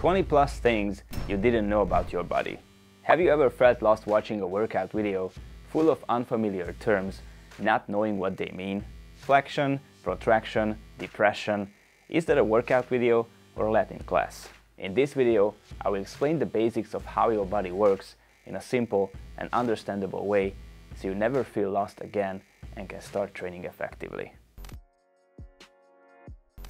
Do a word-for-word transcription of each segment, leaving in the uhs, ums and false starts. twenty plus things you didn't know about your body. Have you ever felt lost watching a workout video full of unfamiliar terms, not knowing what they mean? Flexion, protraction, depression. Is that a workout video or Latin class? In this video, I will explain the basics of how your body works in a simple and understandable way so you never feel lost again and can start training effectively.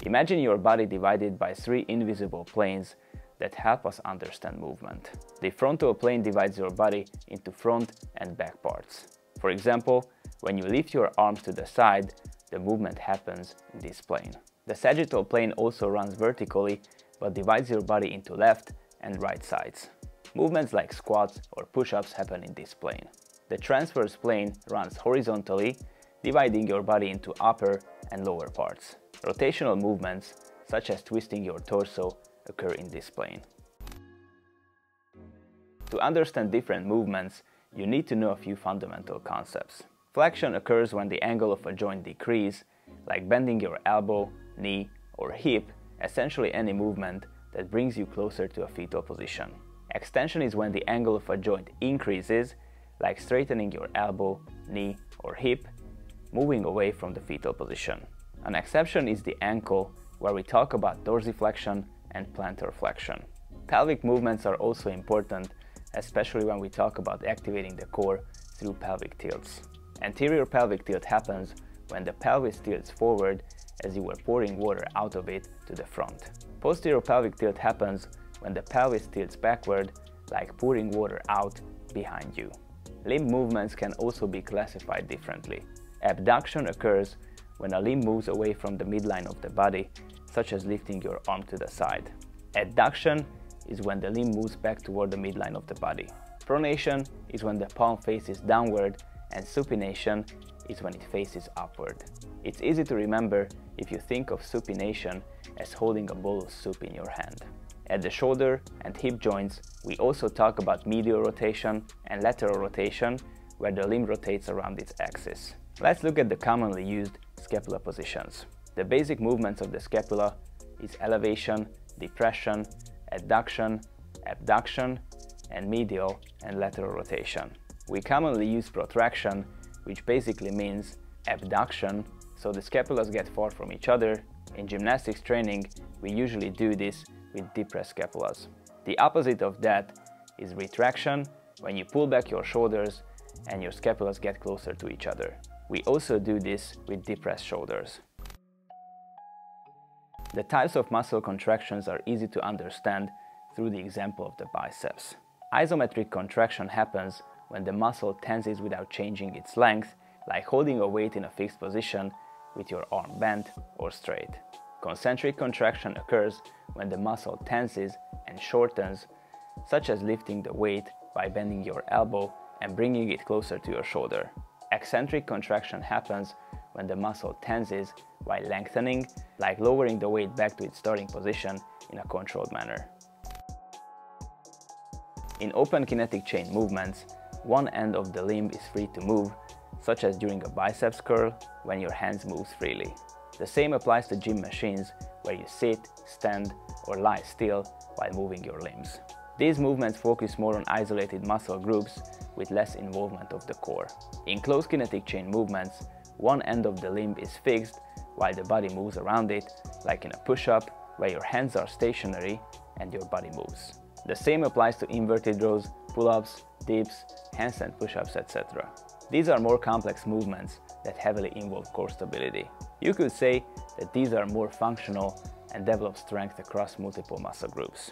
Imagine your body divided by three invisible planes that help us understand movement. The frontal plane divides your body into front and back parts. For example, when you lift your arms to the side, the movement happens in this plane. The sagittal plane also runs vertically, but divides your body into left and right sides. Movements like squats or push-ups happen in this plane. The transverse plane runs horizontally, dividing your body into upper and lower parts. Rotational movements, such as twisting your torso, occur in this plane. To understand different movements, you need to know a few fundamental concepts. Flexion occurs when the angle of a joint decreases, like bending your elbow, knee, or hip, essentially any movement that brings you closer to a fetal position. Extension is when the angle of a joint increases, like straightening your elbow, knee, or hip, moving away from the fetal position. An exception is the ankle, where we talk about dorsiflexion and plantar flexion. Pelvic movements are also important, especially when we talk about activating the core through pelvic tilts. Anterior pelvic tilt happens when the pelvis tilts forward as you were pouring water out of it to the front. Posterior pelvic tilt happens when the pelvis tilts backward, like pouring water out behind you. Limb movements can also be classified differently. Abduction occurs when a limb moves away from the midline of the body, such as lifting your arm to the side. Adduction is when the limb moves back toward the midline of the body. Pronation is when the palm faces downward, and supination is when it faces upward. It's easy to remember if you think of supination as holding a bowl of soup in your hand. At the shoulder and hip joints, we also talk about medial rotation and lateral rotation, where the limb rotates around its axis. Let's look at the commonly used scapular positions. The basic movements of the scapula is elevation, depression, adduction, abduction, and medial and lateral rotation. We commonly use protraction, which basically means abduction, so the scapulas get far from each other. In gymnastics training, we usually do this with depressed scapulas. The opposite of that is retraction, when you pull back your shoulders and your scapulas get closer to each other. We also do this with depressed shoulders. The types of muscle contractions are easy to understand through the example of the biceps. Isometric contraction happens when the muscle tenses without changing its length, like holding a weight in a fixed position with your arm bent or straight. Concentric contraction occurs when the muscle tenses and shortens, such as lifting the weight by bending your elbow and bringing it closer to your shoulder. Eccentric contraction happens when the muscle tenses while lengthening, like lowering the weight back to its starting position in a controlled manner. In open kinetic chain movements, one end of the limb is free to move, such as during a biceps curl when your hands move freely. The same applies to gym machines, where you sit, stand, or lie still while moving your limbs. These movements focus more on isolated muscle groups with less involvement of the core. In closed kinetic chain movements, one end of the limb is fixed while the body moves around it, like in a push-up where your hands are stationary and your body moves. The same applies to inverted rows, pull-ups, dips, handstand push-ups, et cetera. These are more complex movements that heavily involve core stability. You could say that these are more functional and develop strength across multiple muscle groups.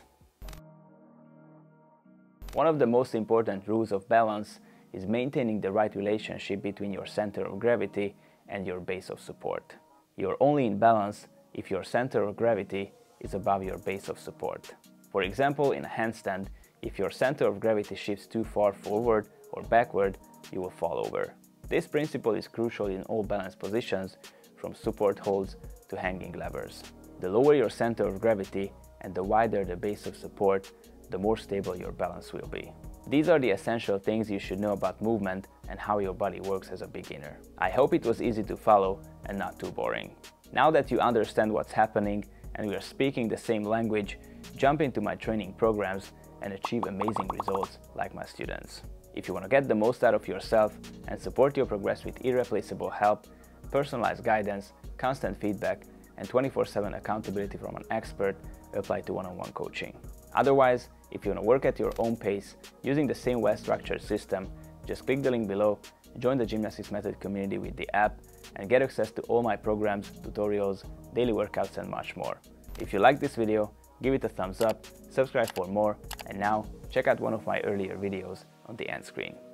One of the most important rules of balance is maintaining the right relationship between your center of gravity and your base of support. You're only in balance if your center of gravity is above your base of support. For example, in a handstand, if your center of gravity shifts too far forward or backward, you will fall over. This principle is crucial in all balance positions, from support holds to hanging levers. The lower your center of gravity and the wider the base of support, the more stable your balance will be. These are the essential things you should know about movement and how your body works as a beginner. I hope it was easy to follow and not too boring. Now that you understand what's happening and we are speaking the same language, jump into my training programs, and achieve amazing results like my students. If you want to get the most out of yourself and support your progress with irreplaceable help, personalized guidance, constant feedback, and twenty-four seven accountability from an expert, apply to one-on-one coaching. Otherwise, if you want to work at your own pace using the same well-structured system, just click the link below, join the Gymnastics Method community with the app, and get access to all my programs, tutorials, daily workouts, and much more. If you like this video, give it a thumbs up, subscribe for more, and now check out one of my earlier videos on the end screen.